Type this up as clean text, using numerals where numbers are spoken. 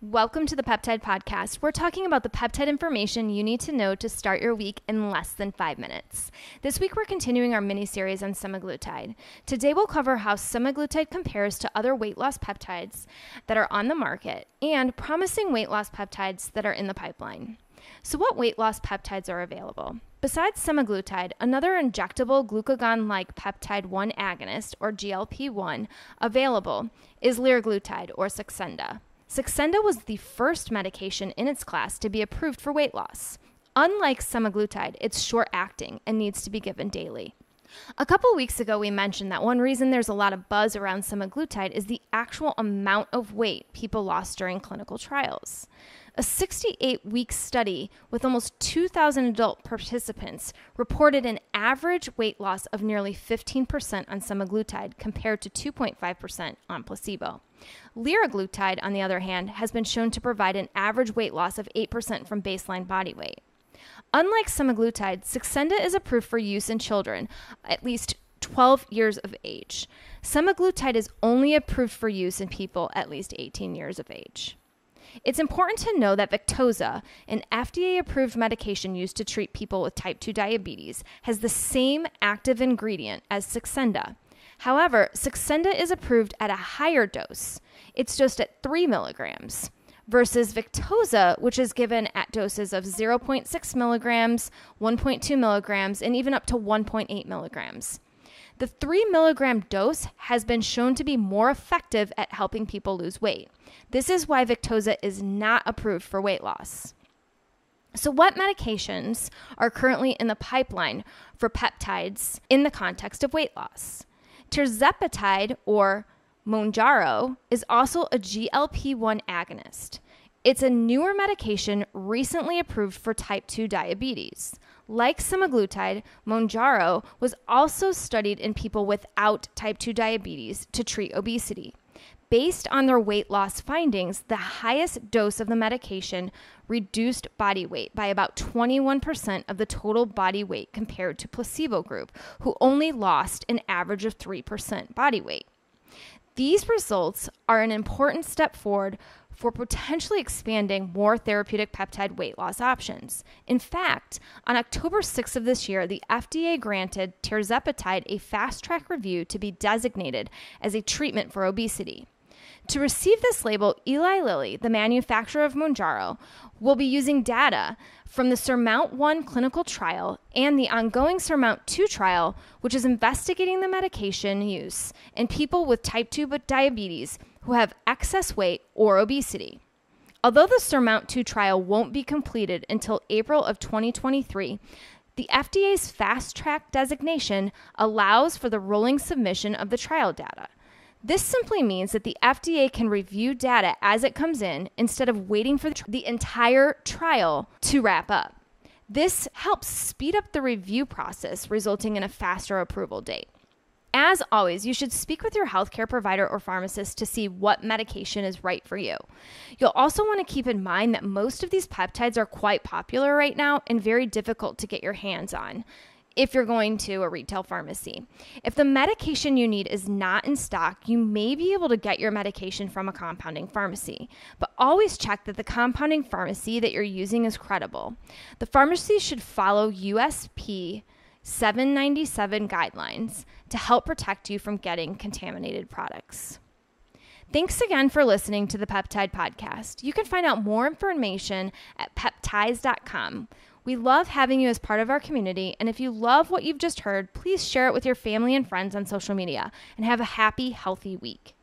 Welcome to the Peptide Podcast. We're talking about the peptide information you need to know to start your week in less than 5 minutes. This week, we're continuing our mini-series on semaglutide. Today, we'll cover how semaglutide compares to other weight loss peptides that are on the market and promising weight loss peptides that are in the pipeline. So what weight loss peptides are available? Besides semaglutide, another injectable glucagon-like peptide 1 agonist, or GLP-1, available is liraglutide, or Saxenda. Saxenda was the first medication in its class to be approved for weight loss. Unlike semaglutide, it's short-acting and needs to be given daily. A couple weeks ago, we mentioned that one reason there's a lot of buzz around semaglutide is the actual amount of weight people lost during clinical trials. A 68-week study with almost 2,000 adult participants reported an average weight loss of nearly 15% on semaglutide compared to 2.5% on placebo. Liraglutide, on the other hand, has been shown to provide an average weight loss of 8% from baseline body weight. Unlike semaglutide, Saxenda is approved for use in children at least 12 years of age. Semaglutide is only approved for use in people at least 18 years of age. It's important to know that Victoza, an FDA-approved medication used to treat people with type 2 diabetes, has the same active ingredient as Saxenda. However, Saxenda is approved at a higher dose. It's dosed at 3 milligrams. Versus Victoza, which is given at doses of 0.6 milligrams, 1.2 milligrams, and even up to 1.8 milligrams. The 3 milligram dose has been shown to be more effective at helping people lose weight. This is why Victoza is not approved for weight loss. So what medications are currently in the pipeline for peptides in the context of weight loss? Tirzepatide, or Mounjaro, is also a GLP-1 agonist. It's a newer medication recently approved for type 2 diabetes. Like semaglutide, Mounjaro was also studied in people without type 2 diabetes to treat obesity. Based on their weight loss findings, the highest dose of the medication reduced body weight by about 21% of the total body weight compared to placebo group, who only lost an average of 3% body weight. These results are an important step forward for potentially expanding more therapeutic peptide weight loss options. In fact, on October 6th of this year, the FDA granted tirzepatide a fast-track review to be designated as a treatment for obesity. To receive this label, Eli Lilly, the manufacturer of Mounjaro, will be using data from the SURMOUNT-1 clinical trial and the ongoing SURMOUNT-2 trial, which is investigating the medication use in people with type 2 diabetes who have excess weight or obesity. Although the SURMOUNT-2 trial won't be completed until April of 2023, the FDA's fast-track designation allows for the rolling submission of the trial data. This simply means that the FDA can review data as it comes in instead of waiting for the entire trial to wrap up. This helps speed up the review process, resulting in a faster approval date. As always, you should speak with your healthcare provider or pharmacist to see what medication is right for you. You'll also want to keep in mind that most of these peptides are quite popular right now and very difficult to get your hands on if you're going to a retail pharmacy. If the medication you need is not in stock, you may be able to get your medication from a compounding pharmacy, but always check that the compounding pharmacy that you're using is credible. The pharmacy should follow USP 797 guidelines to help protect you from getting contaminated products. Thanks again for listening to the Peptide Podcast. You can find out more information at peptides.com. We love having you as part of our community, and if you love what you've just heard, please share it with your family and friends on social media, and have a happy, healthy week.